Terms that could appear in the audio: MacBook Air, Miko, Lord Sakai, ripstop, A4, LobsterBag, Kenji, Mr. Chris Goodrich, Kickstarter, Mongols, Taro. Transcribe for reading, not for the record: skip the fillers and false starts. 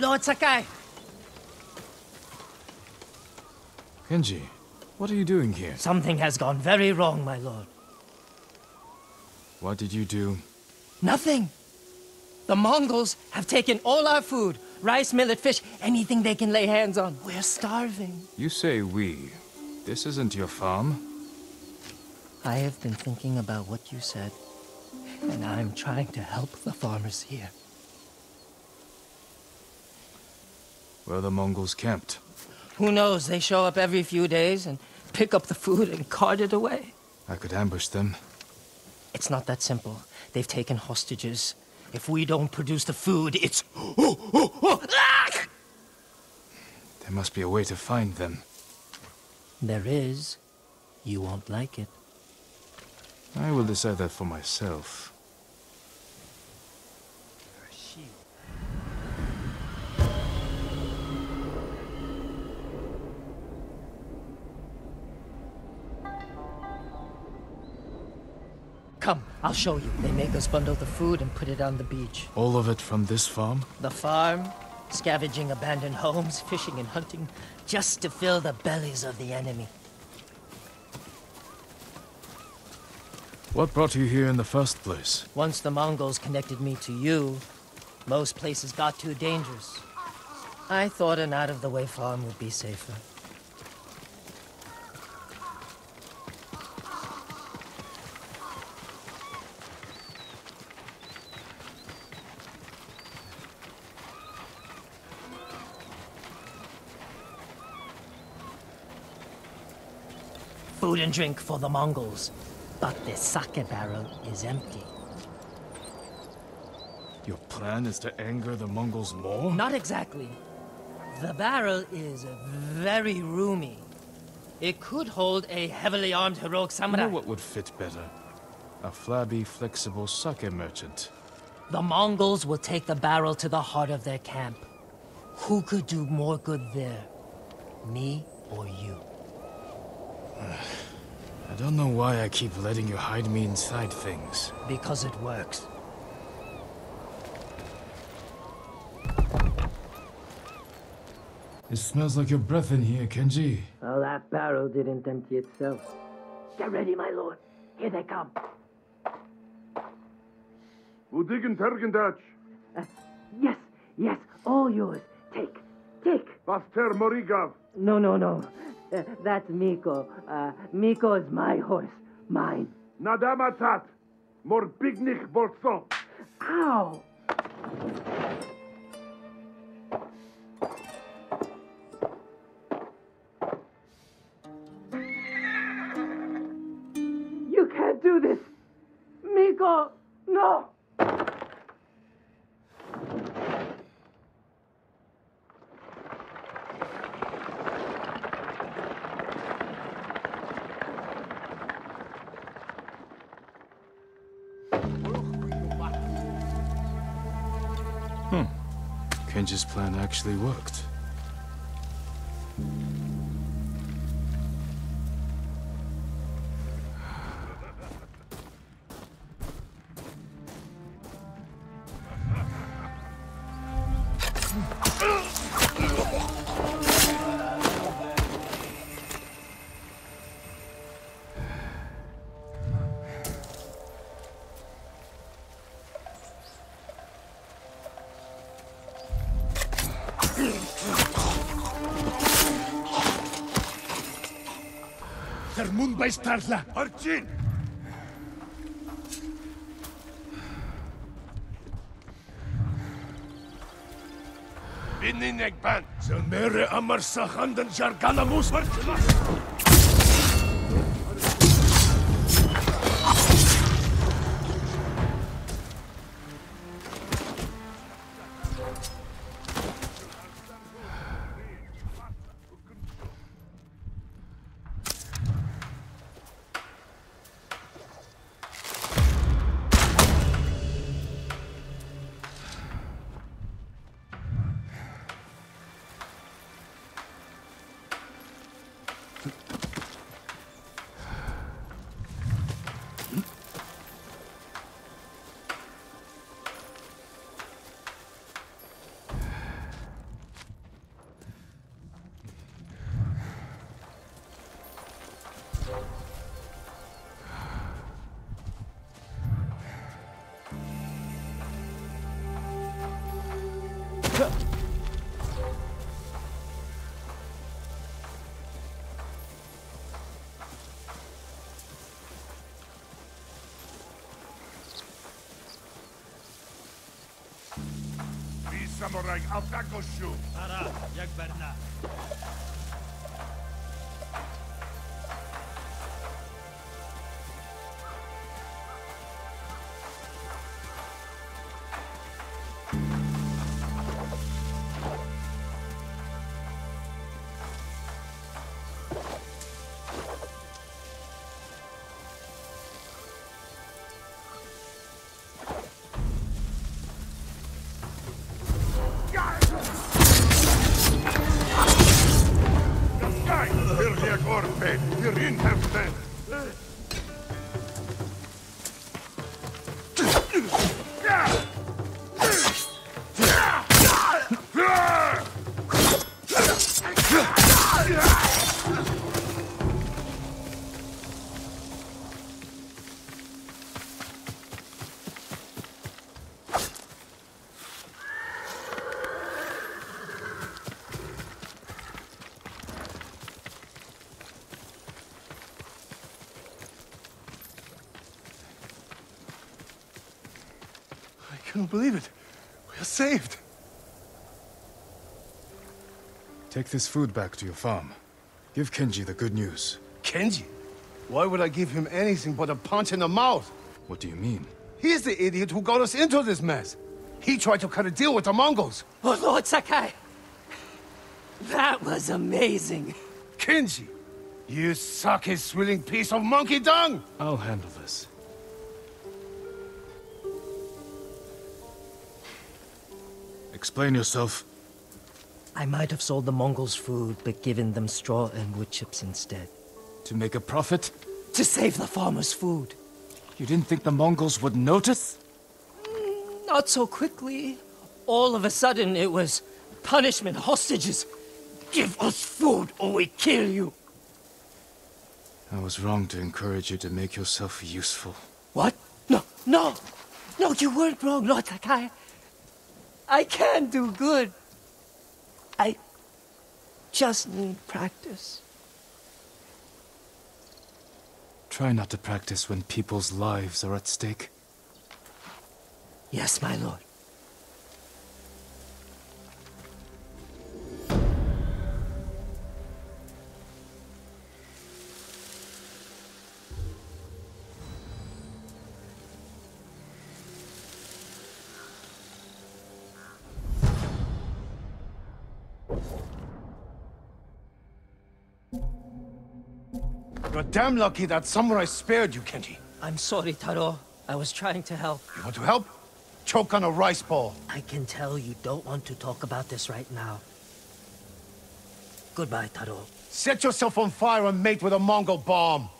Lord Sakai! Kenji, what are you doing here? Something has gone very wrong, my lord. What did you do? Nothing! The Mongols have taken all our food. Rice, millet, fish, anything they can lay hands on. We're starving. You say we. This isn't your farm. I have been thinking about what you said, and I'm trying to help the farmers here. Where are the Mongols camped? Who knows? They show up every few days and pick up the food and cart it away. I could ambush them. It's not that simple. They've taken hostages. If we don't produce the food, it's... There must be a way to find them. There is. You won't like it. I will decide that for myself. Come, I'll show you. They make us bundle the food and put it on the beach. All of it from this farm? The farm, scavenging abandoned homes, fishing and hunting, just to fill the bellies of the enemy. What brought you here in the first place? Once the Mongols connected me to you, most places got too dangerous. I thought an out-of-the-way farm would be safer. Food and drink for the Mongols, but the sake barrel is empty. Your plan is to anger the Mongols more? Not exactly. The barrel is very roomy. It could hold a heavily armed heroic samurai. You know what would fit better? A flabby, flexible sake merchant. The Mongols will take the barrel to the heart of their camp. Who could do more good there? Me or you? I don't know why I keep letting you hide me inside things. Because it works. It smells like your breath in here, Kenji. Well, that barrel didn't empty itself. Get ready, my lord. Here they come. Yes, all yours. Take. Baster Morigav. No. That's Miko. Miko is my horse. Mine. Nadamatat. Morbignik Bolson. Ow! You can't do this! Miko! No! Kenji's plan actually worked. Starla, Arjun. Binninek ban. Zemere amar sahanden jargana mus vartlas. samurai, Altakoshu! Tara, jak berna. I don't believe it. We are saved. Take this food back to your farm. Give Kenji the good news. Kenji? Why would I give him anything but a punch in the mouth? What do you mean? He's the idiot who got us into this mess. He tried to cut a deal with the Mongols. Oh, Lord Sakai! That was amazing. Kenji! You suck his swilling piece of monkey dung! I'll handle this. Explain yourself. I might have sold the Mongols food, but given them straw and wood chips instead. To make a profit? To save the farmers' food. You didn't think the Mongols would notice? Not so quickly. All of a sudden, it was punishment, hostages. Give us food or we kill you. I was wrong to encourage you to make yourself useful. What? No, no! No, you weren't wrong, Lord Sakai. I can do good. I just need practice. Try not to practice when people's lives are at stake. Yes, my lord. You're damn lucky that samurai spared you, Kenji. I'm sorry, Taro. I was trying to help. You want to help? Choke on a rice ball. I can tell you don't want to talk about this right now. Goodbye, Taro. Set yourself on fire and mate with a Mongol bomb.